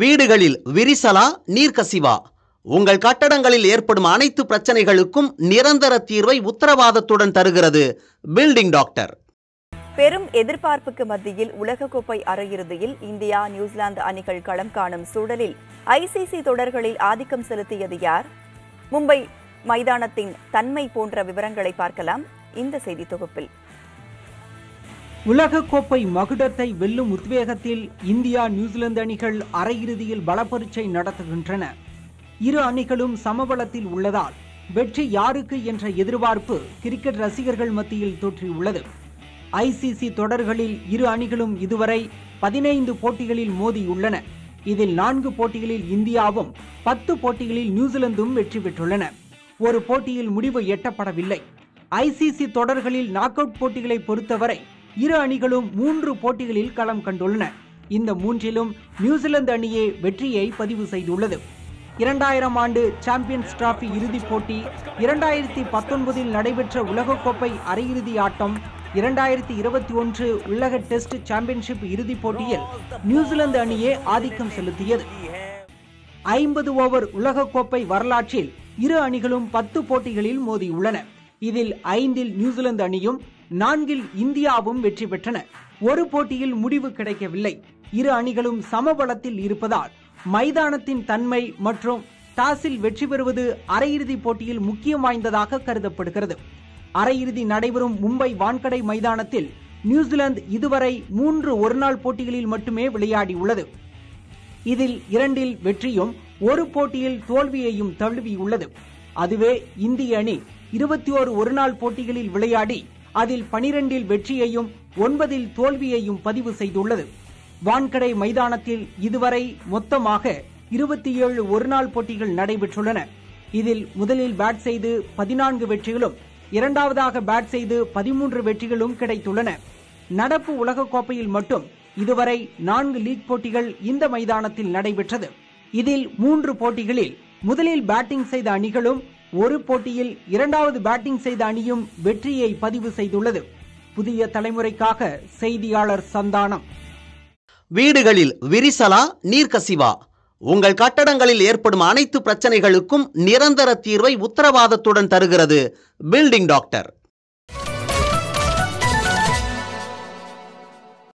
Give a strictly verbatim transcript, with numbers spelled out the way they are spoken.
வீடுகளில் விரிசலா நீர்க்கசிவா? உங்கள் கட்டடங்களில் ஏற்படும் அனைத்து பிரச்சனைகளுக்கும் நிரந்தர தீர்வை உத்தரவாதத்துடன் தருகிறது பில்டிங் டாக்டர். பெரும் எதிர்பார்ப்புக்கு மத்தியில் உலகக்கோப்பை அரையிறுதியில் இந்தியா நியூசிலாந்து அணிகள் களம் காணும் சூழலில் ஐசிசி தொடர்களில் ஆதிக்கம் செலுத்தியது யார்? மும்பை மைதானத்தின் தன்மை போன்ற விவரங்களை பார்க்கலாம் இந்த செய்தி தொகுப்பில். உலகக்கோப்பை மகுடத்தை வெல்லும் உத்வேகத்தில் இந்தியா நியூசிலாந்து அணிகள் அரையிறுதியில் பலப்பரீட்சை நடத்துகின்றன. இரு அணிகளும் சமபலத்தில் உள்ளதால் வெற்றி யாருக்கு என்ற எதிர்பார்ப்பு கிரிக்கெட் ரசிகர்கள் மத்தியில் தோற்றியுள்ளது. ஐசிசி தொடர்களில் இரு அணிகளும் இதுவரை பதினைந்து போட்டிகளில் மோதியுள்ளன. இதில் நான்கு போட்டிகளில் இந்தியாவும் பத்து போட்டிகளில் நியூசிலாந்தும் வெற்றி பெற்றுள்ளன. ஒரு போட்டியில் முடிவு எட்டப்படவில்லை. ஐசிசி தொடர்களில் நாக் அவுட் போட்டிகளை பொறுத்தவரை இரு அணிகளும் மூன்று போட்டிகளில் களம் கண்டுள்ளன. இந்த மூன்றிலும் நியூசிலாந்து அணியே வெற்றியை பதிவு செய்துள்ளது. இரண்டாயிரம் ஆண்டு சாம்பியன்ஸ் டிராபி இறுதிப் போட்டி, இரண்டாயிரத்தி பத்தொன்பதில் நடைபெற்ற உலகக்கோப்பை அரையிறுதி ஆட்டம், இரண்டாயிரத்தி இருபத்தி ஒன்று உலக டெஸ்ட் சாம்பியன்ஷிப் இறுதிப் போட்டியில் நியூசிலாந்து அணியே ஆதிக்கம் செலுத்தியது. ஐம்பது ஓவர் உலகக்கோப்பை வரலாற்றில் இரு அணிகளும் பத்து போட்டிகளில் மோதியுள்ளன. இதில் ஐந்தில் நியூசிலாந்து அணியும் நான்கில் இந்தியாவும் வெற்றி பெற்றன. ஒரு போட்டியில் முடிவு கிடைக்கவில்லை. இரு அணிகளும் சமபலத்தில் இருப்பதால் மைதானத்தின் தன்மை மற்றும் டாஸில் வெற்றி பெறுவது அரையிறுதி போட்டியில் முக்கியம் வாய்ந்ததாக கருதப்படுகிறது. அரையிறுதி நடைபெறும் மும்பை வான்கடை மைதானத்தில் நியூசிலாந்து இதுவரை மூன்று ஒருநாள் போட்டிகளில் மட்டுமே விளையாடியுள்ளது. இதில் இரண்டில் வெற்றியும் ஒரு போட்டியில் தோல்வியையும் தழுவியுள்ளது. அதுவே இந்திய அணி இருபத்தி ஓரு ஒருநாள் போட்டிகளில் விளையாடி அதில் பனிரெண்டில் வெற்றியையும் ஒன்பதில் தோல்வியையும் பதிவு செய்துள்ளது. வான்கடை மைதானத்தில் இதுவரை மொத்தமாக இருபத்தி ஏழு ஒருநாள் போட்டிகள் நடைபெற்றுள்ளன. இதில் முதலில் பேட் செய்து பதினான்கு வெற்றிகளும் இரண்டாவதாக பேட் செய்து பதிமூன்று வெற்றிகளும் கிடைத்துள்ளன. நடப்பு உலகக்கோப்பையில் மட்டும் இதுவரை நான்கு லீக் போட்டிகள் இந்த மைதானத்தில் நடைபெற்றது. இதில் மூன்று போட்டிகளில் முதலில் பேட்டிங் செய்த அணிகளும் ஒரு போட்டியில் இரண்டாவது பேட்டிங் செய்த அணியும் வெற்றியை பதிவு செய்துள்ளது. புதிய தலைமுறைக்காக செய்தியாளர் சந்தானம். வீடுகளில் விரிசலா நீர்க்கசிவா? உங்கள் கட்டடங்களில் ஏற்படும் அனைத்து பிரச்சனைகளுக்கும் நிரந்தர தீர்வை உத்தரவாதத்துடன் தருகிறது பில்டிங் டாக்டர்.